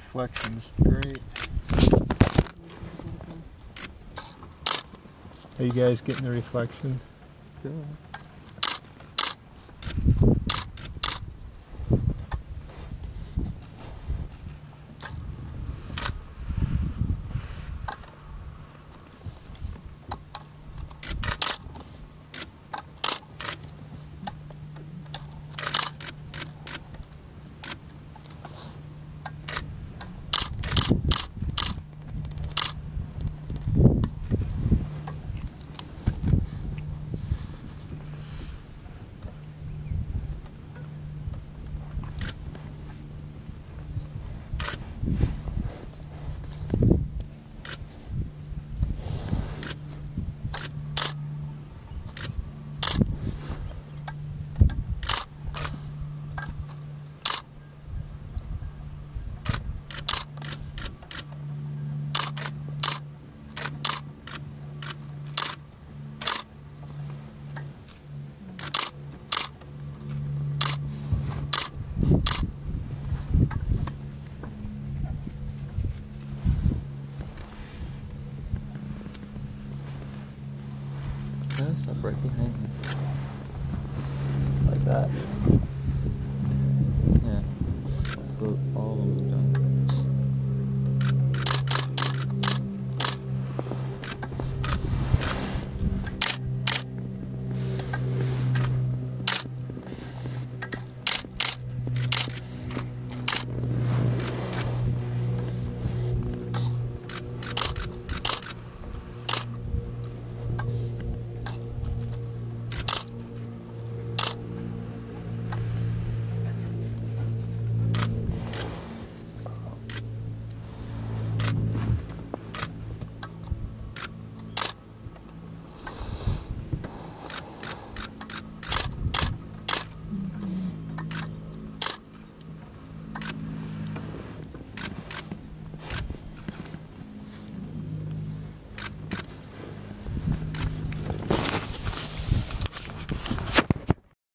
reflections. Great. Are you guys getting the reflection? Good. That's right behind me.